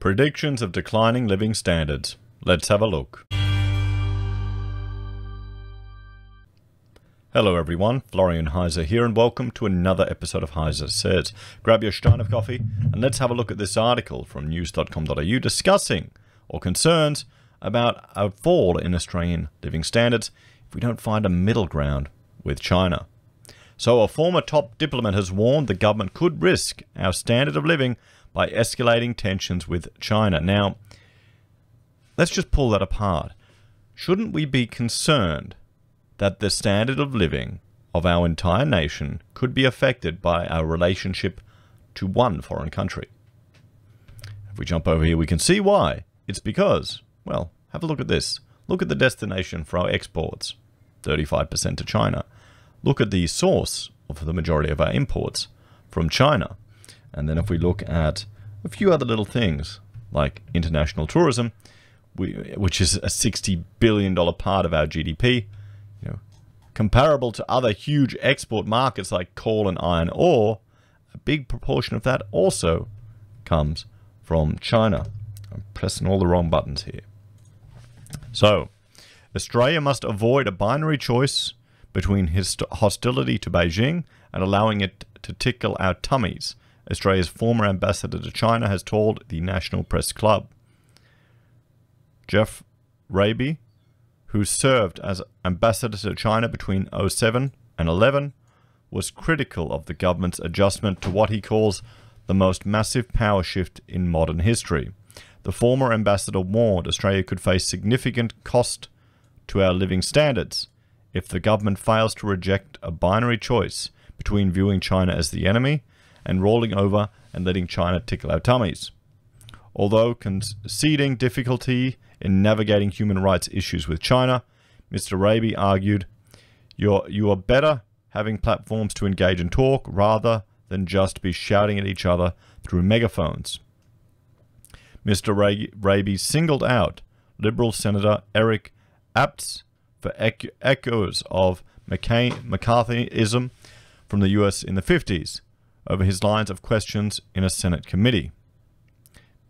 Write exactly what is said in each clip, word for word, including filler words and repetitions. Predictions of declining living standards. Let's have a look. Hello everyone, Florian Heiser here and welcome to another episode of Heiser Says. Grab your stein of coffee and let's have a look at this article from news dot com dot a u discussing or concerns about a fall in Australian living standards if we don't find a middle ground with China. So a former top diplomat has warned the government could risk our standard of living by escalating tensions with China. Now, let's just pull that apart. Shouldn't we be concerned that the standard of living of our entire nation could be affected by our relationship to one foreign country? If we jump over here, we can see why. It's because, well, have a look at this. Look at the destination for our exports, thirty-five percent to China. Look at the source of the majority of our imports from China. And then if we look at a few other little things like international tourism, we, which is a sixty billion dollar part of our G D P, you know, comparable to other huge export markets like coal and iron ore, a big proportion of that also comes from China. I'm pressing all the wrong buttons here. So, Australia must avoid a binary choice between hostility to Beijing and allowing it to tickle our tummies, Australia's former ambassador to China has told the National Press Club. Geoff Raby, who served as ambassador to China between oh seven and eleven, was critical of the government's adjustment to what he calls the most massive power shift in modern history. The former ambassador warned Australia could face significant cost to our living standards if the government fails to reject a binary choice between viewing China as the enemy and rolling over and letting China tickle our tummies. Although conceding difficulty in navigating human rights issues with China, Mister Raby argued, You're, you are better having platforms to engage and talk rather than just be shouting at each other through megaphones. Mister Raby singled out Liberal Senator Eric Abetz for echoes of McCarthyism from the U S in the fifties over his lines of questions in a Senate committee.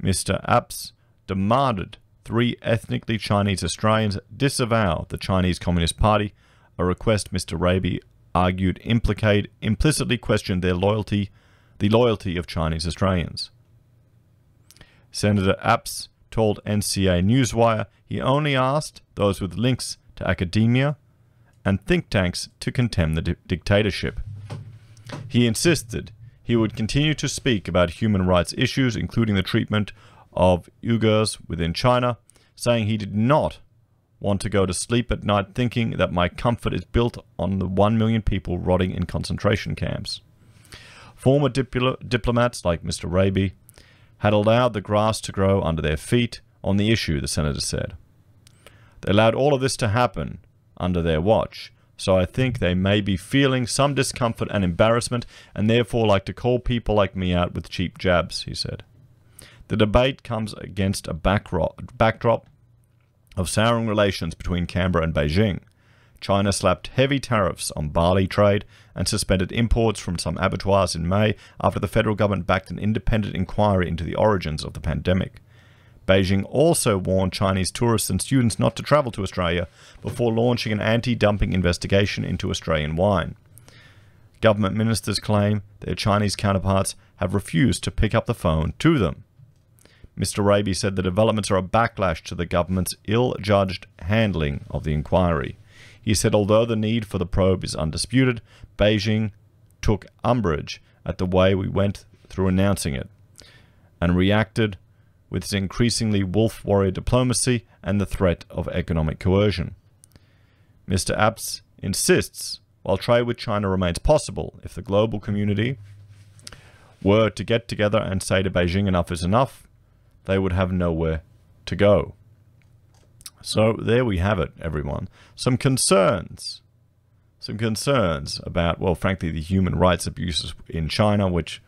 Mister Abetz demanded three ethnically Chinese Australians disavow the Chinese Communist Party, a request Mister Raby argued implicate, implicitly questioned their loyalty, the loyalty of Chinese Australians. Senator Abetz told N C A Newswire he only asked those with links to academia and think tanks to condemn the di dictatorship. He insisted he would continue to speak about human rights issues, including the treatment of Uyghurs within China, saying he did not want to go to sleep at night thinking that my comfort is built on the one million people rotting in concentration camps. Former dipl diplomats like Mister Raby had allowed the grass to grow under their feet on the issue, the senator said. They allowed all of this to happen under their watch, so I think they may be feeling some discomfort and embarrassment and therefore like to call people like me out with cheap jabs, he said. The debate comes against a backdrop of souring relations between Canberra and Beijing. China slapped heavy tariffs on barley trade and suspended imports from some abattoirs in May after the federal government backed an independent inquiry into the origins of the pandemic. Beijing also warned Chinese tourists and students not to travel to Australia before launching an anti-dumping investigation into Australian wine. Government ministers claim their Chinese counterparts have refused to pick up the phone to them. Mister Raby said the developments are a backlash to the government's ill-judged handling of the inquiry. He said although the need for the probe is undisputed, Beijing took umbrage at the way we went through announcing it and reacted with its increasingly wolf-warrior diplomacy and the threat of economic coercion. Mister Abetz insists while trade with China remains possible, if the global community were to get together and say to Beijing enough is enough, they would have nowhere to go. So there we have it, everyone. Some concerns. Some concerns about, well, frankly, the human rights abuses in China, which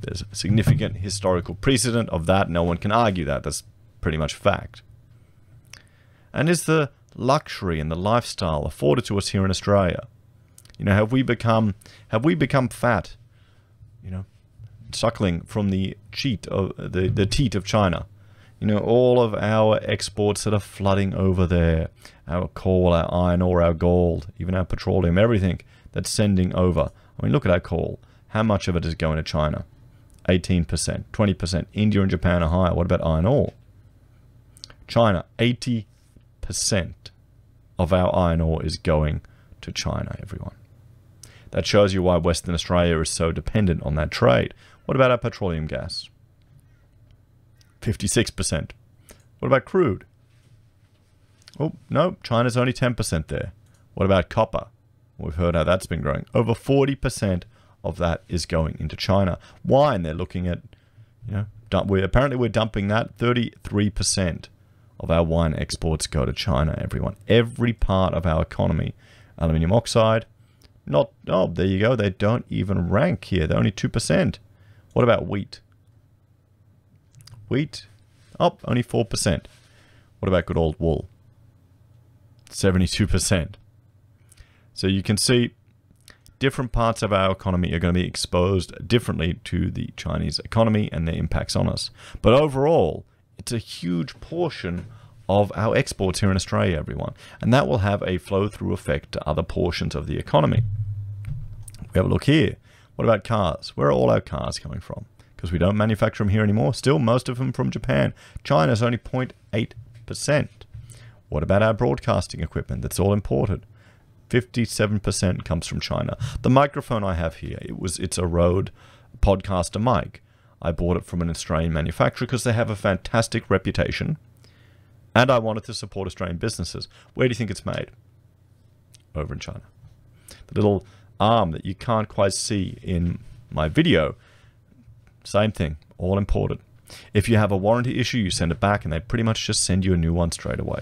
there's a significant historical precedent of that. No one can argue that. That's pretty much fact. And is the luxury and the lifestyle afforded to us here in Australia? You know, have we become, have we become fat? You know, suckling from the cheat of the, the teat of China. You know, all of our exports that are flooding over there, our coal, our iron ore, our gold, even our petroleum, everything that's sending over. I mean, look at our coal. How much of it is going to China? eighteen percent, twenty percent. India and Japan are higher. What about iron ore? China, eighty percent of our iron ore is going to China, everyone. That shows you why Western Australia is so dependent on that trade. What about our petroleum gas? fifty-six percent. What about crude? Oh, no, China's only ten percent there. What about copper? We've heard how that's been growing. Over forty percent of that is going into China. Wine, they're looking at, you know, dump, we're, apparently we're dumping that. thirty-three percent of our wine exports go to China, everyone. Every part of our economy. Aluminium oxide, not, oh, there you go. They don't even rank here. They're only two percent. What about wheat? Wheat up only four percent. What about good old wool? seventy-two percent. So you can see different parts of our economy are going to be exposed differently to the Chinese economy and their impacts on us. But overall, it's a huge portion of our exports here in Australia, everyone. And that will have a flow-through effect to other portions of the economy. We have a look here. What about cars? Where are all our cars coming from? Because we don't manufacture them here anymore. Still, most of them from Japan. China's only zero point eight percent. What about our broadcasting equipment? That's all imported. fifty-seven percent comes from China. The microphone I have here, it was it's a Rode podcaster mic. I bought it from an Australian manufacturer because they have a fantastic reputation. And I wanted to support Australian businesses. Where do you think it's made? Over in China. The little arm that you can't quite see in my video, same thing, all imported. If you have a warranty issue, you send it back and they pretty much just send you a new one straight away.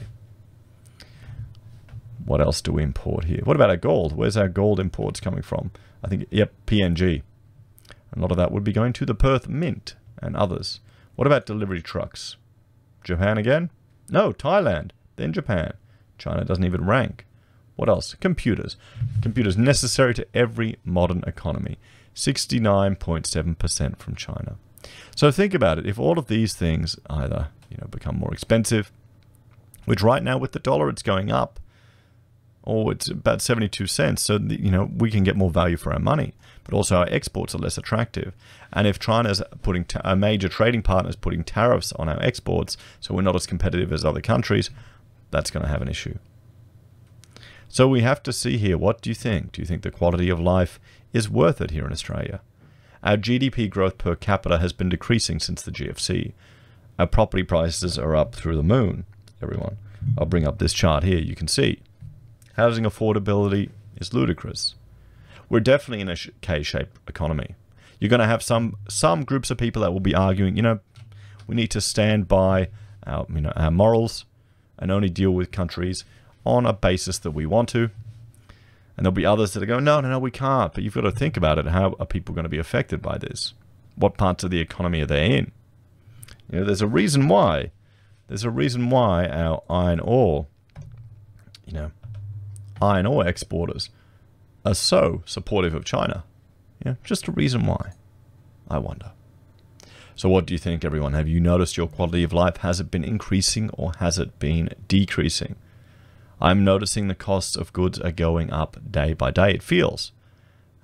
What else do we import here? What about our gold? Where's our gold imports coming from? I think, yep, P N G. A lot of that would be going to the Perth Mint and others. What about delivery trucks? Japan again? No, Thailand, then Japan. China doesn't even rank. What else? Computers. Computers necessary to every modern economy. sixty-nine point seven percent from China. So think about it. If all of these things either, you know, become more expensive, which right now with the dollar it's going up, or it's about seventy-two cents, so that, you know, we can get more value for our money, but also our exports are less attractive. And if China's putting ta our major trading partners putting tariffs on our exports, so we're not as competitive as other countries, that's going to have an issue. So we have to see here, what do you think? Do you think the quality of life is worth it here in Australia? Our G D P growth per capita has been decreasing since the G F C. Our property prices are up through the moon, everyone. I'll bring up this chart here, you can see. Housing affordability is ludicrous. We're definitely in a K-shaped economy. You're going to have some some groups of people that will be arguing, you know, we need to stand by our, you know, our morals and only deal with countries on a basis that we want to. And there'll be others that are going, no, no, no, we can't. But you've got to think about it. How are people going to be affected by this? What parts of the economy are they in? You know, there's a reason why. There's a reason why our iron ore, you know, iron ore exporters are so supportive of China. Yeah, just a reason why, I wonder. So what do you think, everyone? Have you noticed your quality of life? Has it been increasing or has it been decreasing? I'm noticing the costs of goods are going up day by day, it feels.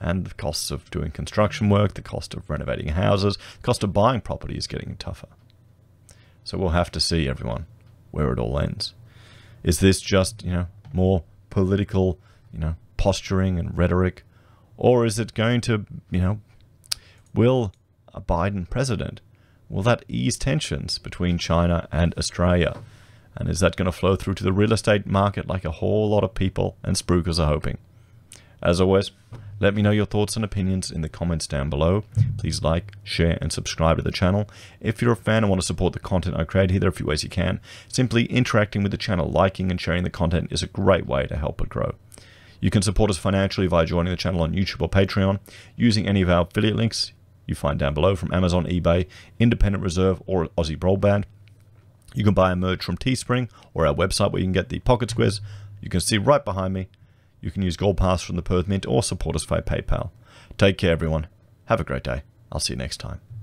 And the costs of doing construction work, the cost of renovating houses, the cost of buying property is getting tougher. So we'll have to see, everyone, where it all ends. Is this just, you know, more political, you know, posturing and rhetoric, or is it going to, you know, will a Biden president, will that ease tensions between China and Australia? And is that going to flow through to the real estate market like a whole lot of people and spookers are hoping? As always, let me know your thoughts and opinions in the comments down below. Please like, share, and subscribe to the channel. If you're a fan and want to support the content I create here, there are a few ways you can. Simply interacting with the channel, liking and sharing the content is a great way to help it grow. You can support us financially via joining the channel on YouTube or Patreon, using any of our affiliate links you find down below from Amazon, eBay, Independent Reserve, or Aussie Broadband. You can buy a merch from Teespring or our website where you can get the pocket squares. You can see right behind me. You can use Gold Pass from the Perth Mint or support us via PayPal. Take care, everyone. Have a great day. I'll see you next time.